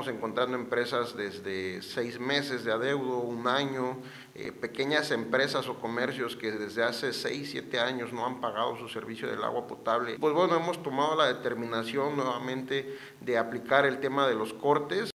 estamos encontrando empresas desde 6 meses de adeudo, 1 año, pequeñas empresas o comercios que desde hace 6, 7 años no han pagado su servicio del agua potable. Pues bueno, hemos tomado la determinación nuevamente de aplicar el tema de los cortes.